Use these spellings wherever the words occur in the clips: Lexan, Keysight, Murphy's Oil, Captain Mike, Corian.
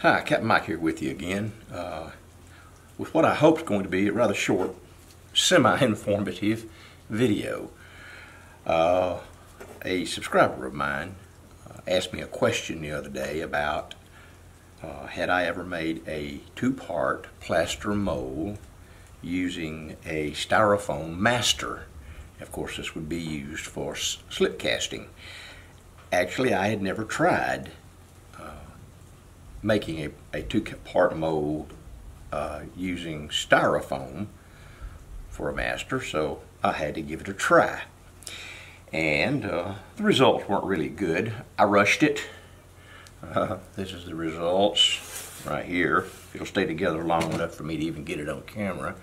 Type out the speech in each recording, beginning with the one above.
Hi, Captain Mike here with you again with what I hope is going to be a rather short, semi-informative video. A subscriber of mine asked me a question the other day about had I ever made a two-part plaster mold using a styrofoam master. Of course, this would be used for slip casting. Actually, I had never tried making a two-part mold using styrofoam for a master, so I had to give it a try. And the results weren't really good. I rushed it. This is the results right here. It'll stay together long enough for me to even get it on camera.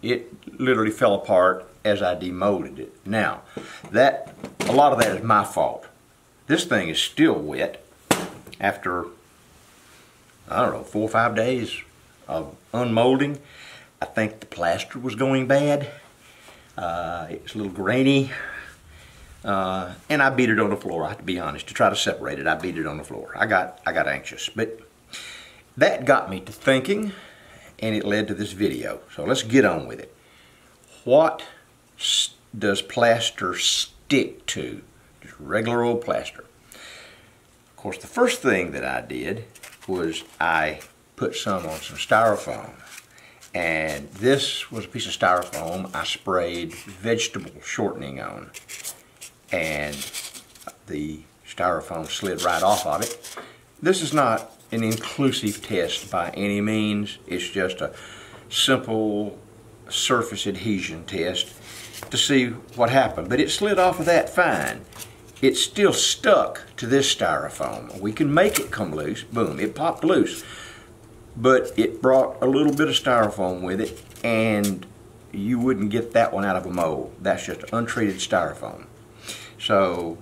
It literally fell apart as I demolded it. Now, a lot of that is my fault. This thing is still wet after, I don't know, 4 or 5 days of unmolding. I think the plaster was going bad. It's a little grainy. And I beat it on the floor, I have to be honest. To try to separate it, I beat it on the floor. I got anxious, but that got me to thinking, and it led to this video. So let's get on with it. What does plaster stick to? Just regular old plaster. Of course, the first thing that I did was I put some on some styrofoam. And this was a piece of styrofoam I sprayed vegetable shortening on. And the styrofoam slid right off of it. This is not an inclusive test by any means. It's just a simple surface adhesion test to see what happened. But it slid off of that fine. It's still stuck to this styrofoam. We can make it come loose. Boom, it popped loose. But it brought a little bit of styrofoam with it, and you wouldn't get that one out of a mold. That's just untreated styrofoam. So,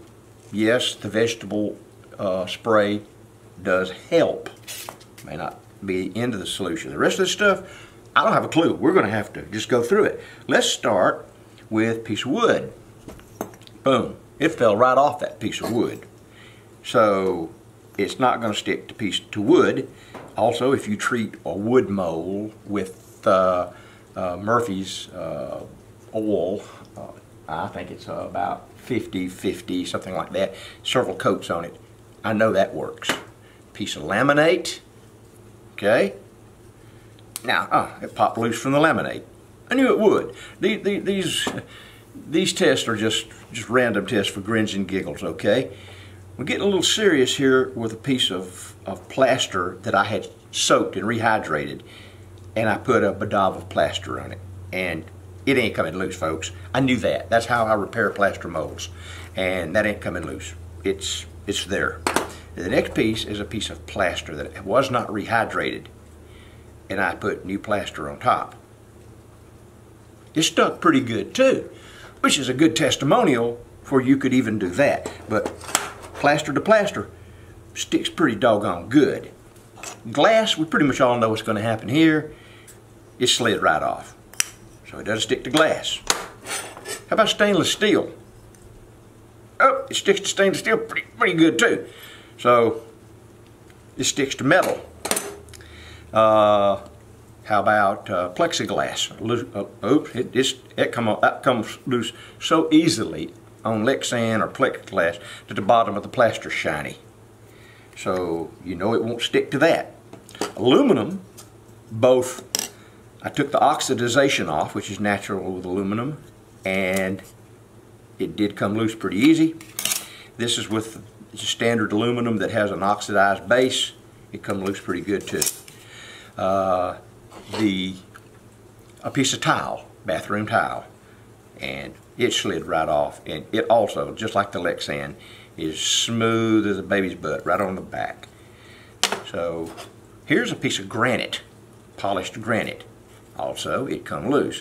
yes, the vegetable spray does help. May not be into the solution. The rest of this stuff, I don't have a clue. We're going to have to just go through it. Let's start with a piece of wood. Boom. It fell right off that piece of wood. So, it's not going to stick to wood. Also, if you treat a wood mold with Murphy's Oil, I think it's about 50-50, something like that, several coats on it. I know that works. Piece of laminate, okay? Now, it popped loose from the laminate. I knew it would. These tests are just random tests for grins and giggles, okay? We're getting a little serious here with a piece of plaster that I had soaked and rehydrated, and I put a bedaub of plaster on it. And it ain't coming loose, folks. I knew that. That's how I repair plaster molds. And that ain't coming loose. It's there. The next piece is a piece of plaster that was not rehydrated. And I put new plaster on top. It stuck pretty good too, which is a good testimonial for you could even do that. But plaster to plaster sticks pretty doggone good. Glass, we pretty much all know what's going to happen here. It slid right off. So it doesn't stick to glass. How about stainless steel? Oh, it sticks to stainless steel pretty good too. So it sticks to metal. How about plexiglass? Oops, that comes loose so easily on Lexan or plexiglass that the bottom of the plaster's shiny. So you know it won't stick to that. Aluminum, both. I took the oxidization off, which is natural with aluminum, and it did come loose pretty easy. This is with standard aluminum that has an oxidized base. It come loose pretty good too. A piece of tile, bathroom tile, and it slid right off. And it also, just like the Lexan, is smooth as a baby's butt, right on the back. So here's a piece of granite, polished granite. Also, it come loose.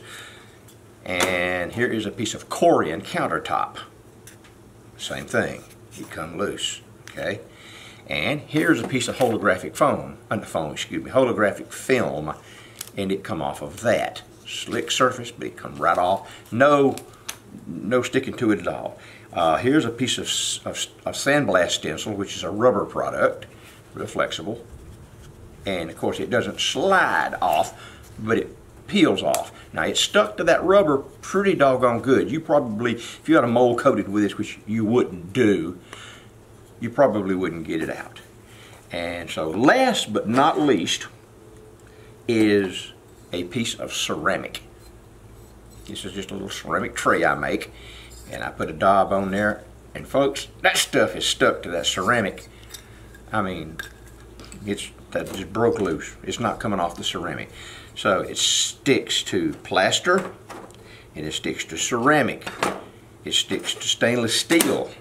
And here is a piece of Corian countertop. Same thing. It come loose. Okay. And here's a piece of holographic film, and it come off of that. Slick surface, but it come right off. No sticking to it at all. Here's a piece of sandblast stencil, which is a rubber product. flexible, and of course it doesn't slide off, but it peels off. Now it's stuck to that rubber pretty doggone good. You probably, if you had a mold coated with this, which you wouldn't do, you probably wouldn't get it out. And so last but not least is a piece of ceramic. This is just a little ceramic tray I make, and I put a daub on there, and folks, that stuff is stuck to that ceramic. I mean, that just broke loose. It's not coming off the ceramic. So it sticks to plaster, and it sticks to ceramic. It sticks to stainless steel.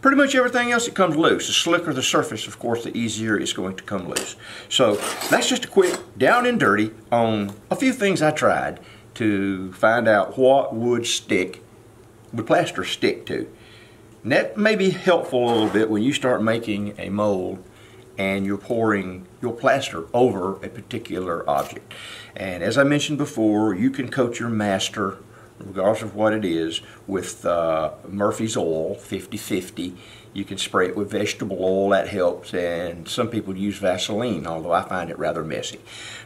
Pretty much everything else that comes loose. The slicker the surface, of course, the easier it's going to come loose. So that's just a quick down and dirty on a few things I tried to find out what would plaster stick to. And that may be helpful a little bit when you start making a mold and you're pouring your plaster over a particular object. And as I mentioned before, you can coat your master, regardless of what it is, with Murphy's Oil, 50/50. You can spray it with vegetable oil, that helps, and some people use Vaseline, although I find it rather messy.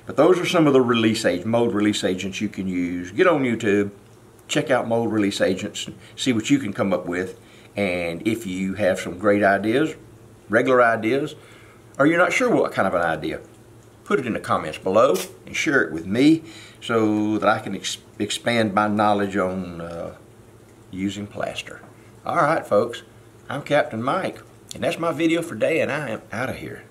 But those are some of the mold release agents you can use. Get on YouTube, check out mold release agents, and see what you can come up with. And if you have some great ideas, regular ideas, or you're not sure what kind of an idea, put it in the comments below and share it with me so that I can expand my knowledge on using plaster. All right, folks, I'm Captain Mike, and that's my video for today, and I am out of here.